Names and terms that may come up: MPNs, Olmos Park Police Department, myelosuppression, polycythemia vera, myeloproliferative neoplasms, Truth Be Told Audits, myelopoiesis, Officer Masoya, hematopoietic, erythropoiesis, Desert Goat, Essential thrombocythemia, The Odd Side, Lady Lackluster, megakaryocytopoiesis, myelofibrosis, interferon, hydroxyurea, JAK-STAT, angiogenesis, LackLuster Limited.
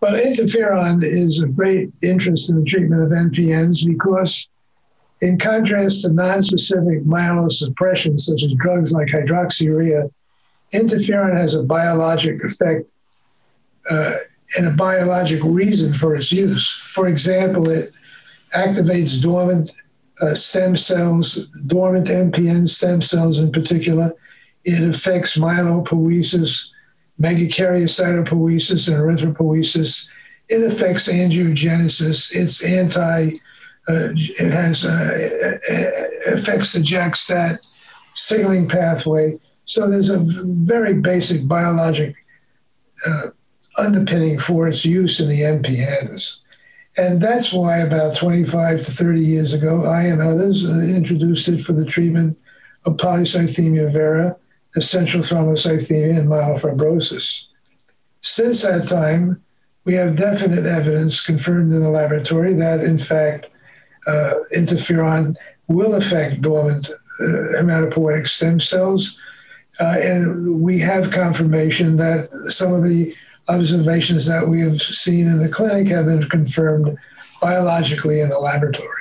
Well, interferon is of great interest in the treatment of MPNs because, in contrast to nonspecific myelosuppression, such as drugs like hydroxyurea, interferon has a biologic effect and a biologic reason for its use. For example, it activates dormant stem cells, dormant MPN stem cells in particular. It affects myelopoiesis, megakaryocytopoiesis, and erythropoiesis. It affects angiogenesis. It's affects the JAK-STAT signaling pathway. So there's a very basic biologic underpinning for its use in the MPNs. And that's why about 25 to 30 years ago, I and others introduced it for the treatment of polycythemia vera, essential thrombocythemia, and myelofibrosis. Since that time, we have definite evidence confirmed in the laboratory that, in fact, interferon will affect dormant hematopoietic stem cells. And we have confirmation that some of the observations that we have seen in the clinic have been confirmed biologically in the laboratory.